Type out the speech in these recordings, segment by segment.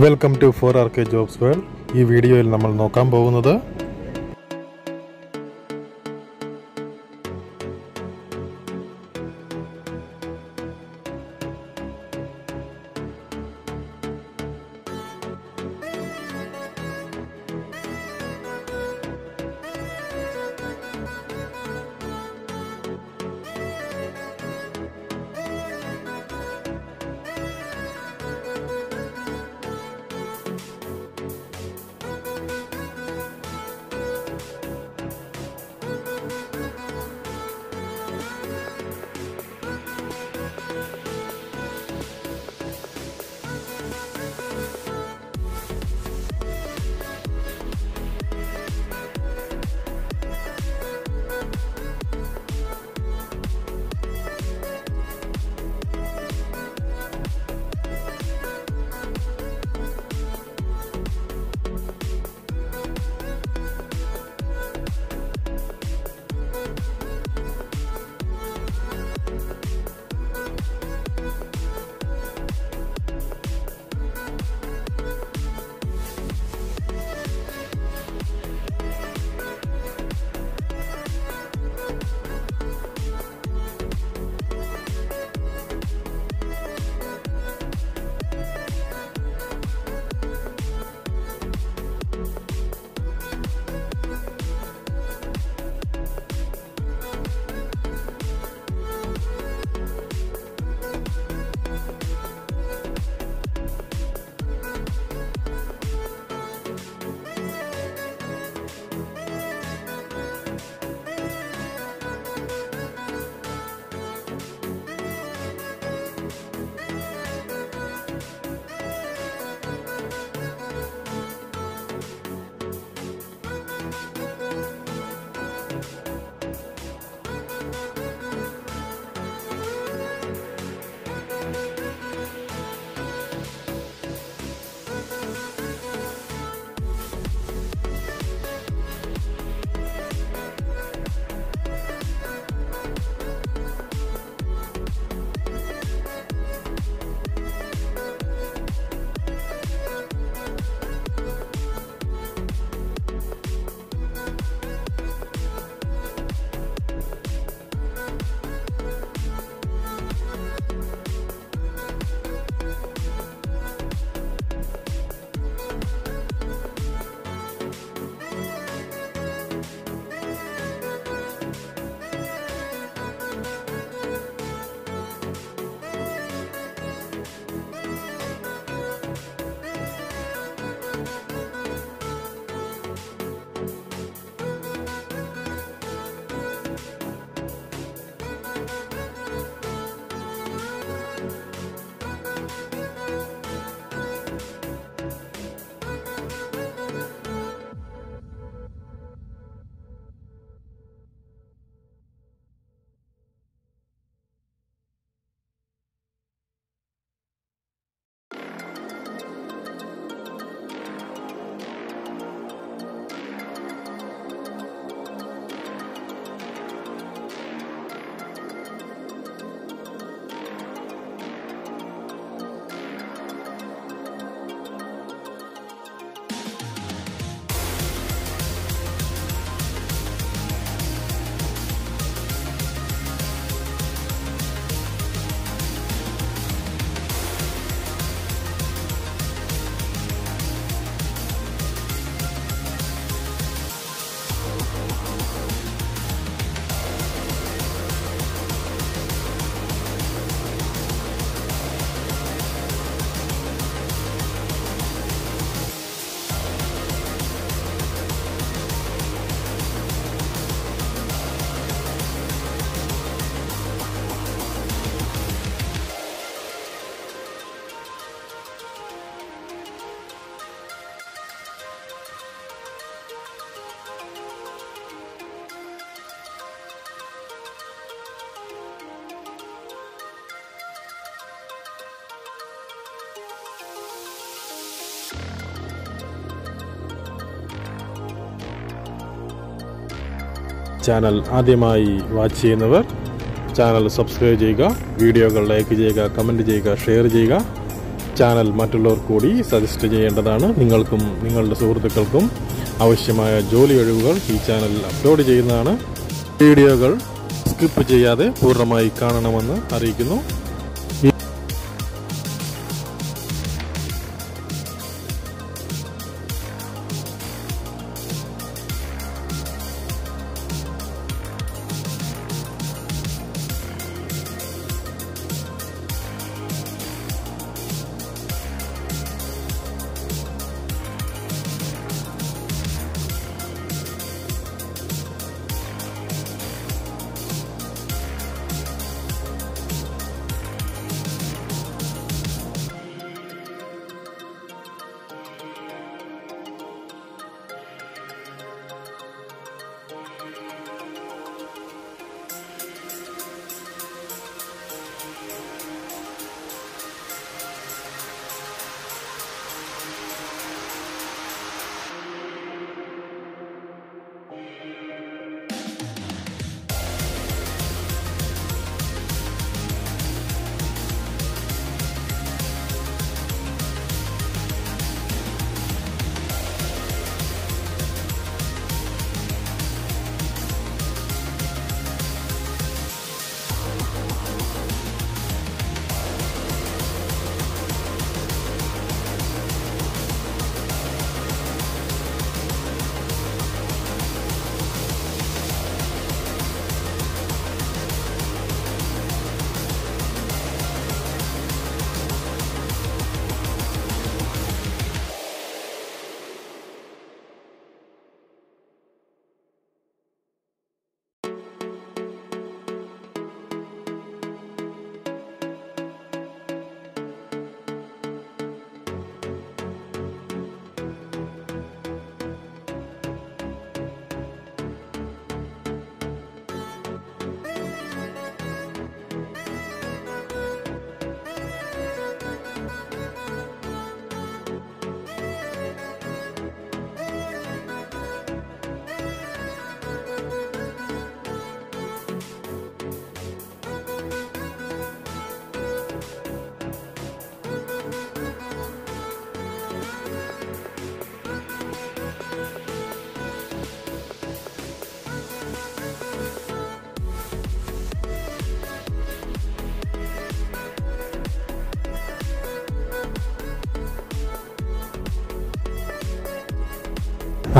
Welcome to 4RK Jobs World. This video is going to be shown to you. Channel ആദ്യമായി watch ചെയ്യുന്നവർ channel subscribe ചെയ്യുക വീഡിയോകൾ like ചെയ്യുക comment ചെയ്യുക share ചെയ്യുക channel Matulor Kodi, suggest Jayandana, Ningalkum, Ningal Surkalkum, Avashamaya Joli Rugal, he channel upload Jayana, video girl, skip Jayade, Puramai Kananamana, Arigino.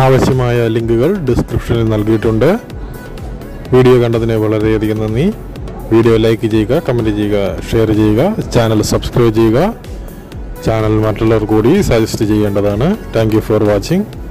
आवश्यमाया लिंकगल description में नलगी Tunday video करने तो नहीं बोला रहे यदि करना नहीं वीडियो लाइक कीजिएगा कमेंट कीजिएगा शेयर कीजिएगा चैनल सब्सक्राइब कीजिएगा चैनल मार्टलर कोडी सजेस्ट कीजिएगा इंडा दाना थैंक यू फॉर वाचिंग